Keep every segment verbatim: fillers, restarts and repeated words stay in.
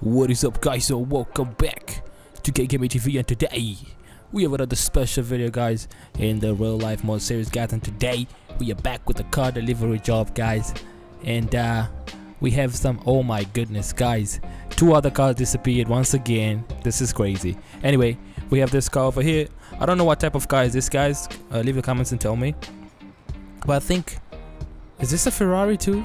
What is up, guys? So welcome back to KeGaming T V, and today we have another special video, guys, in the real life mod series, guys. And today we are back with the car delivery job, guys, and uh we have some, oh my goodness, guys, two other cars disappeared once again. This is crazy. Anyway, we have this car over here. I don't know what type of car is this, guys. Uh, leave the comments and tell me. But I think, is this a Ferrari too?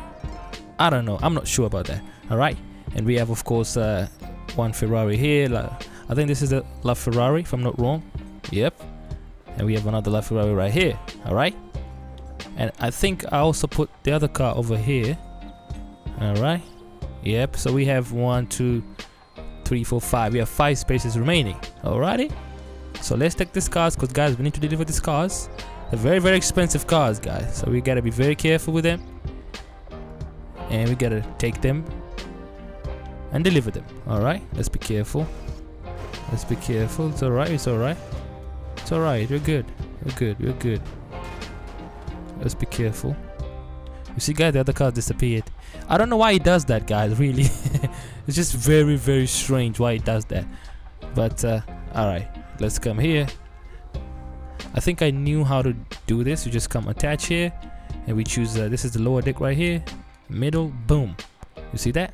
I don't know, I'm not sure about that. All right, and we have, of course, uh, one Ferrari here. La, I think this is the La Ferrari, if I'm not wrong. Yep. And we have another La Ferrari right here. All right. And I think I also put the other car over here. All right. Yep. So we have one, two, three, four, five. We have five spaces remaining. Alrighty. So let's take these cars, because guys, we need to deliver these cars. They're very, very expensive cars, guys. So we gotta be very careful with them. And we gotta take them and deliver them. Alright, let's be careful. Let's be careful. It's alright, it's alright. It's alright, you're good. You're good, you're good. Let's be careful. You see, guys, the other car disappeared. I don't know why it does that, guys, really. It's just very, very strange why it does that. But, uh, alright, let's come here. I think I knew how to do this. You just come attach here, and we choose, uh, this is the lower deck right here. Middle, boom. You see that?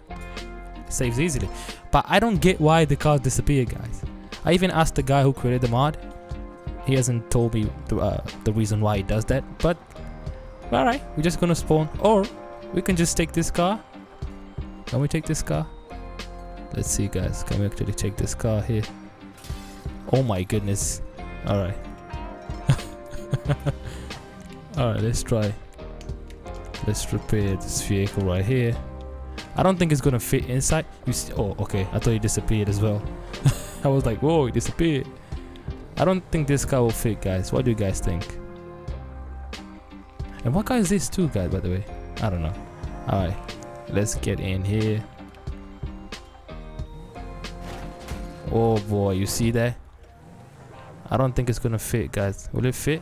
Saves easily. But I don't get why the cars disappear, guys. I even asked the guy who created the mod. He hasn't told me the, uh, the reason why he does that, but alright, we're just gonna spawn, or we can just take this car. Can we take this car? Let's see, guys, can we actually take this car here? Oh my goodness. Alright. Alright, let's try. Let's repair this vehicle right here. I don't think it's gonna fit inside. You see, oh, okay. I thought it disappeared as well. I was like, whoa, it disappeared. I don't think this car will fit, guys. What do you guys think? And what car is this too, guys, by the way? I don't know. Alright, let's get in here. Oh boy, you see that? I don't think it's gonna fit, guys. Will it fit?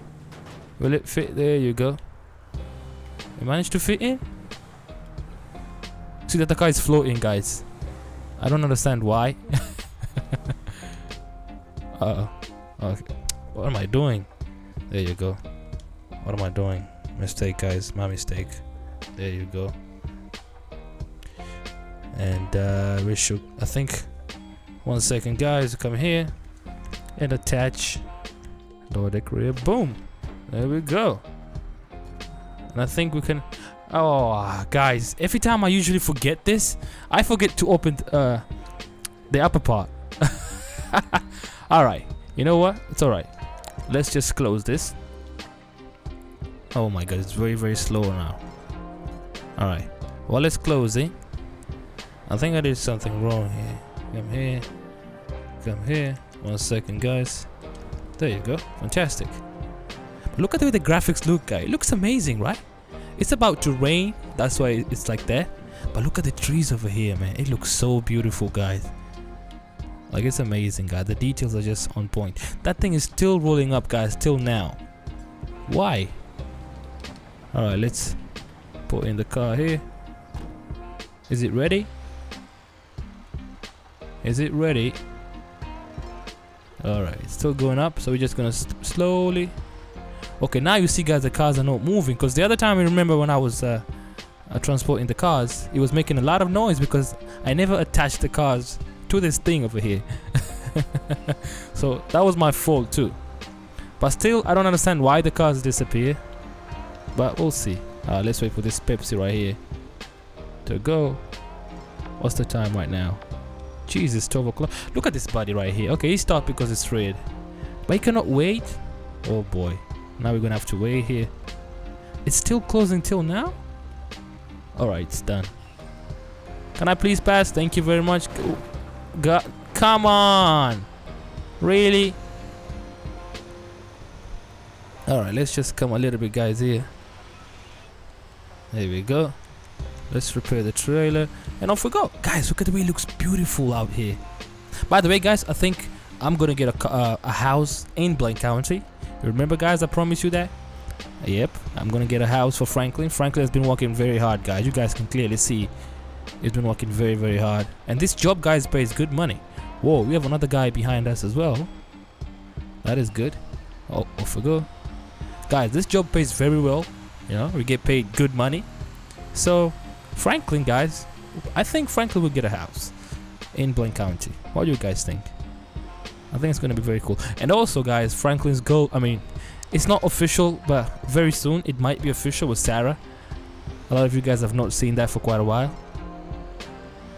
Will it fit? There you go. It managed to fit in. See that the car is floating, guys. I don't understand why. Uh oh. Okay. What am I doing? There you go. What am I doing? Mistake, guys. My mistake. There you go. And uh, we should, I think, one second, guys. Come here and attach lower deck rear. Boom. There we go. And I think we can. Oh, guys, every time I usually forget this, I forget to open uh, the upper part. Alright, you know what? It's alright. Let's just close this. Oh my god, it's very, very slow now. Alright, well, it's closing. I think I did something wrong here. Come here. Come here. One second, guys. There you go. Fantastic. But look at the way the graphics look, guys. It looks amazing, right? It's about to rain, that's why it's like that. But look at the trees over here, man. It looks so beautiful, guys. Like, it's amazing, guys. The details are just on point. That thing is still rolling up, guys, till now. Why? Alright, let's put in the car here. Is it ready? Is it ready? Alright, it's still going up, so we're just gonna slowly. Okay, now you see, guys, the cars are not moving, because the other time, I remember when I was uh, uh, transporting the cars, it was making a lot of noise because I never attached the cars to this thing over here. So that was my fault too. But still, I don't understand why the cars disappear. But we'll see. Uh, let's wait for this Pepsi right here to go. What's the time right now? Jesus, twelve o'clock. Look at this buddy right here. Okay, he stopped because it's red. But he cannot wait. Oh boy. Now we're gonna have to wait here. It's still closing till now. All right, it's done. Can I please pass? Thank you very much. God, come on, really? All right, let's just come a little bit, guys. Here, there we go. Let's repair the trailer and off we go, guys. Look at the way it looks beautiful out here. By the way, guys, I think I'm gonna get a uh, a house in Blaine County. Remember, guys, I promised you that. Yep, I'm gonna get a house for Franklin. Franklin has been working very hard, guys. You guys can clearly see He's been working very, very hard. And this job, guys, pays good money. Whoa, we have another guy behind us as well. That is good. Oh, off we go. Guys, this job pays very well. You know, we get paid good money. So, Franklin, guys, I think Franklin will get a house in Blaine County. What do you guys think? I think it's going to be very cool. And also, guys, Franklin's goal, I mean, it's not official, but very soon it might be official with Sarah. A lot of you guys have not seen that for quite a while.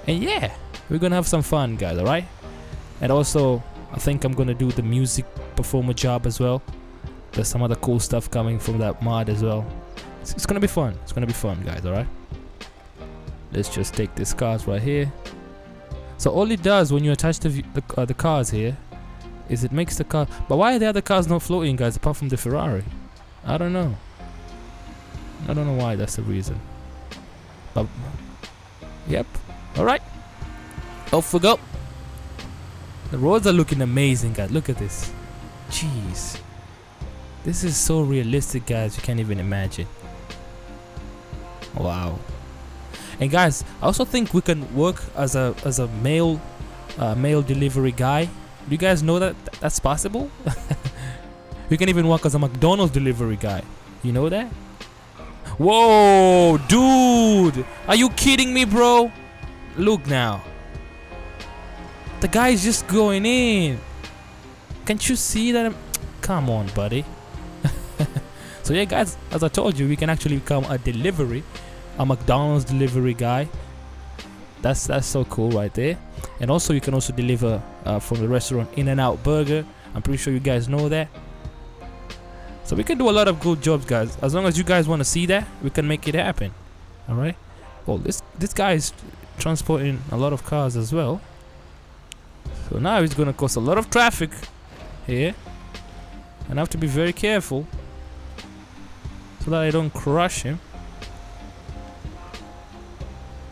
And yeah, we're going to have some fun, guys, alright? And also, I think I'm going to do the music performer job as well. There's some other cool stuff coming from that mod as well. It's, it's going to be fun. It's going to be fun, guys, alright? Let's just take these cars right here. So all it does when you attach the, the, uh, the cars here is it makes the car... But why are the other cars not floating, guys, apart from the Ferrari? I don't know. I don't know why that's the reason. But, yep. Alright. Off we go. The roads are looking amazing, guys. Look at this. Jeez. This is so realistic, guys. You can't even imagine. Wow. And guys, I also think we can work as a as a mail uh, mail delivery guy. Do you guys know that that's possible? You can even work as a McDonald's delivery guy. You know that? Whoa, dude! Are you kidding me, bro? Look now. The guy's just going in. Can't you see that? I'm... Come on, buddy. So yeah, guys, as I told you, we can actually become a delivery, a McDonald's delivery guy. That's that's so cool right there. And also, you can also deliver uh, from the restaurant In-N-Out Burger. I'm pretty sure you guys know that. So we can do a lot of good jobs, guys. As long as you guys want to see that, we can make it happen. All right. Well, this this guy is transporting a lot of cars as well. So now it's going to cause a lot of traffic here, and I have to be very careful so that I don't crush him.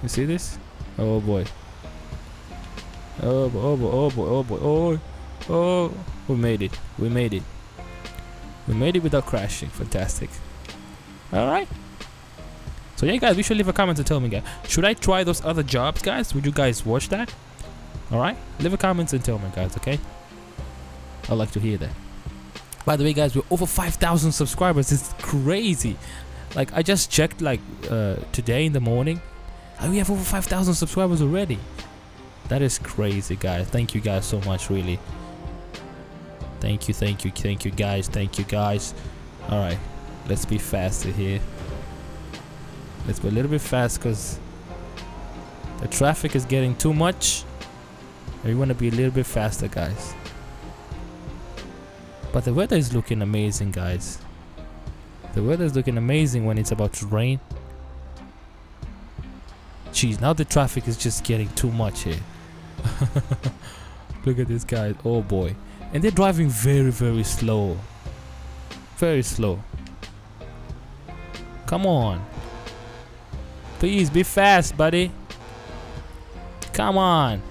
You see this? Oh boy. Oh boy, oh boy, oh boy, oh boy, oh, oh, we made it, we made it. We made it without crashing, fantastic. Alright. So yeah, guys, you should leave a comment to tell me, guys. Should I try those other jobs, guys? Would you guys watch that? Alright, leave a comment and tell me, guys, okay? I'd like to hear that. By the way, guys, we're over five thousand subscribers, it's crazy. Like, I just checked, like, uh, today in the morning. And we have over five thousand subscribers already. That is crazy, guys. Thank you guys so much, really. Thank you, thank you, thank you guys, thank you guys. Alright, let's be faster here. Let's be a little bit fast because the traffic is getting too much. We want to be a little bit faster, guys. But the weather is looking amazing, guys. The weather is looking amazing when it's about to rain. Jeez, now the traffic is just getting too much here. Look at this, guys. Oh boy. And they're driving very, very slow. Very slow. Come on. Please be fast, buddy. Come on.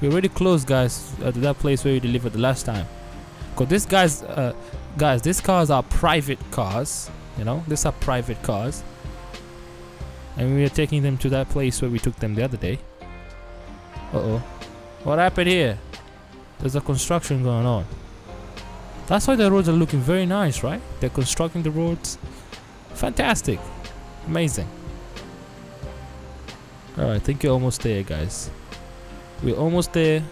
We're already close, guys, uh, to that place where we delivered the last time. Cause this guys, uh, guys, these cars are private cars. You know, these are private cars. And we are taking them to that place where we took them the other day. Uh-oh. What happened here? There's a construction going on. That's why the roads are looking very nice, right? They're constructing the roads. Fantastic. Amazing. Alright, I think you're almost there, guys. We're almost there.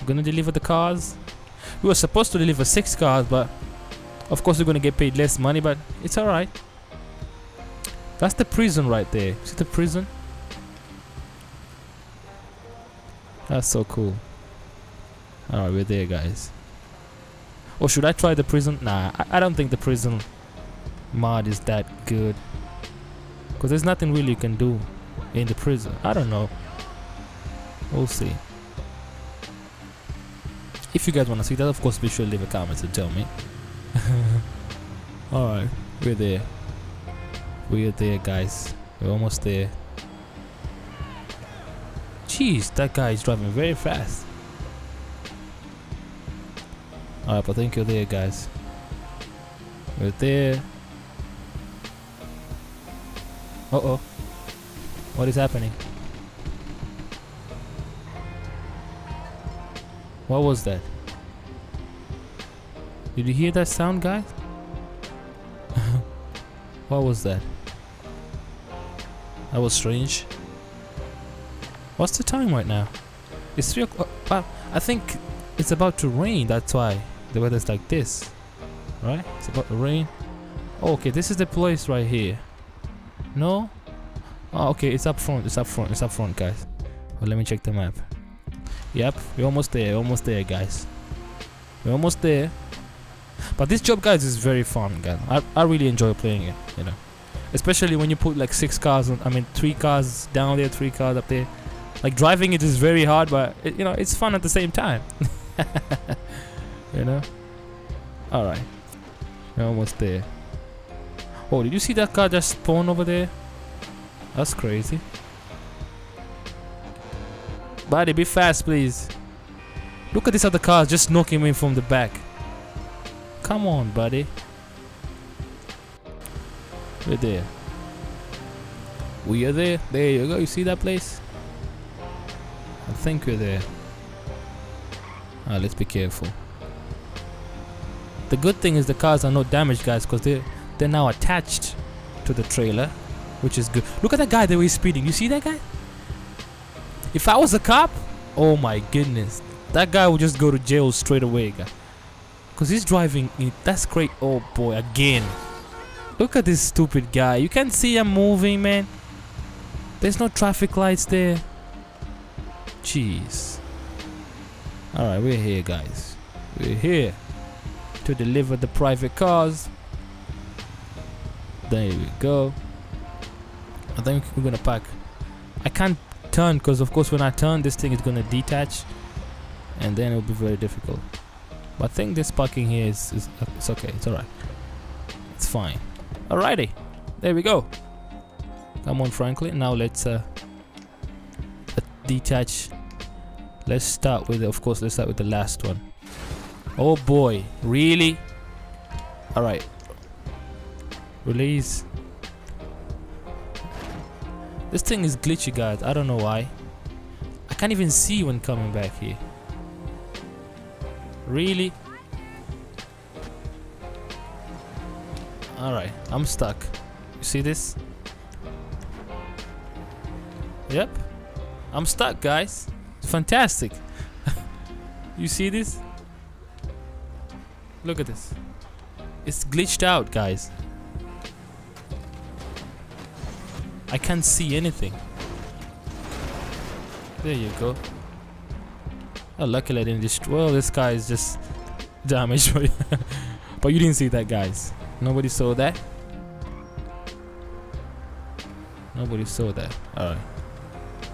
We're gonna deliver the cars. We were supposed to deliver six cars, but of course we're gonna get paid less money, but it's alright. That's the prison right there. See the prison? That's so cool. Alright, we're there, guys. Or should I try the prison? Nah, I, I don't think the prison mod is that good. Because there's nothing really you can do in the prison. I don't know. We'll see. If you guys want to see that, of course, be sure to leave a comment and tell me. Alright, we're there. We're there, guys. We're almost there. Jeez, that guy is driving very fast. Alright, but I think you're there, guys. We're there. Uh oh. What is happening? What was that? Did you hear that sound, guys? What was that? That was strange. What's the time right now? It's three o'clock. Well, I think it's about to rain. That's why the weather's like this, right? It's about to rain. Okay, this is the place right here. No? Oh, okay, it's up front. It's up front. It's up front, guys. Well, let me check the map. Yep, we're almost there. We're almost there, guys. We're almost there. But this job, guys, is very fun, guys. I, I really enjoy playing it, you know. Especially when you put like six cars, on, I mean, three cars down there, three cars up there. Like driving it is very hard, but it, you know, it's fun at the same time. You know. All right, we're almost there. Oh, did you see that car just spawn over there? That's crazy. Buddy, be fast, please. Look at these other cars just knocking me from the back. Come on, buddy. We're there. We are there. There you go. You see that place? I think we're there. Ah, let's be careful. The good thing is the cars are not damaged, guys, because they they're now attached to the trailer, which is good. Look at that guy that was speeding. You see that guy? If I was a cop, oh my goodness, that guy would just go to jail straight away, guys. Because he's driving in, that's great. Oh boy, again. Look at this stupid guy. You can't see him moving, man. There's no traffic lights there. Jeez. Alright, we're here, guys. We're here to deliver the private cars. There we go. I think we're gonna park. I can't turn because, of course, when I turn, this thing is gonna detach. And then it'll be very difficult. But I think this parking here is, is uh, it's okay, it's alright. It's fine. Alrighty, there we go. Come on, Franklin. Now let's uh, uh, detach. Let's start with, of course, let's start with the last one. Oh boy, really? Alright. Release. This thing is glitchy, guys. I don't know why. I can't even see when coming back here. Really? Alright, I'm stuck. You see this? Yep. I'm stuck, guys. It's fantastic. You see this? Look at this. It's glitched out, guys. I can't see anything. There you go. Oh, luckily I didn't just. Well, this guy is just damaged. But you didn't see that, guys. Nobody saw that. Nobody saw that. Alright.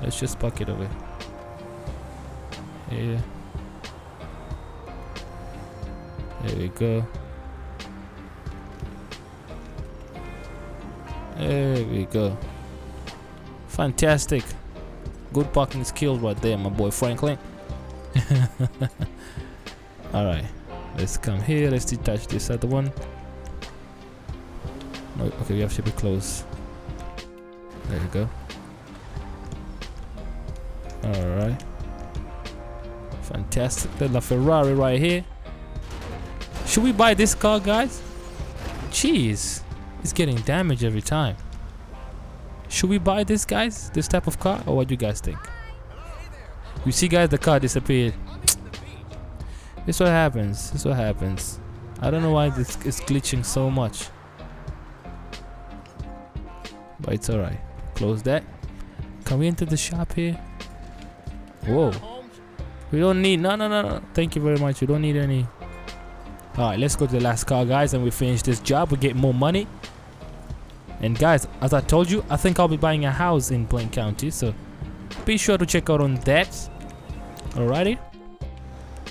Let's just park it away. Yeah. There we go. There we go. Fantastic. Good parking skills right there, my boy Franklin. Alright, let's come here. Let's detach this other one. No, okay, we have to be close. There we go. Alright, fantastic. The La Ferrari right here. Should we buy this car, guys? Jeez, it's getting damaged every time. Should we buy this, guys? This type of car? Or what do you guys think? You see, guys, the car disappeared. This is what happens. This is what happens. I don't know why this is glitching so much. But it's alright. Close that. Can we enter the shop here? Whoa. We don't need... No, no, no, no. Thank you very much. We don't need any... Alright, let's go to the last car, guys. And we finish this job. We get more money. And guys, as I told you, I think I'll be buying a house in Blaine County. So, be sure to check out on that. Alrighty,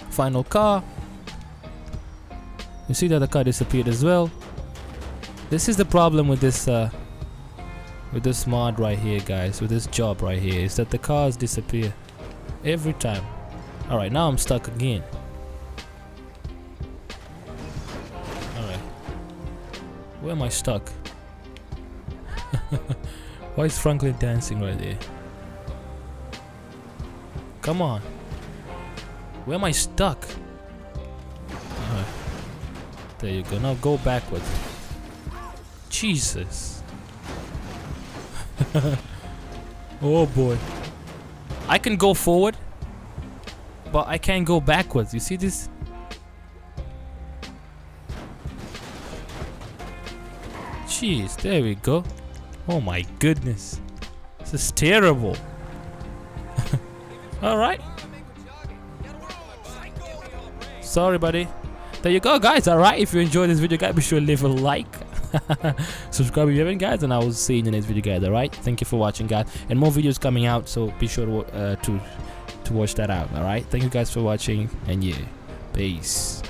final car. You see that the car disappeared as well. This is the problem with this uh, with this mod right here, guys, with this job right here, is that the cars disappear every time. Alright, now I'm stuck again. Alright, where am I stuck? Why is Franklin dancing right there? Come on. Where am I stuck? Alright. There you go. Now go backwards. Jesus. Oh boy. I can go forward, but I can't go backwards. You see this? Jeez, there we go. Oh my goodness. This is terrible. Alright. Sorry, buddy. There you go, guys. Alright, if you enjoyed this video, guys, be sure to leave a like. Subscribe if you haven't, guys, and I will see you in the next video, guys. Alright, thank you for watching, guys, and more videos coming out, so be sure to uh, to, to watch that out. Alright, thank you guys for watching, and yeah, peace.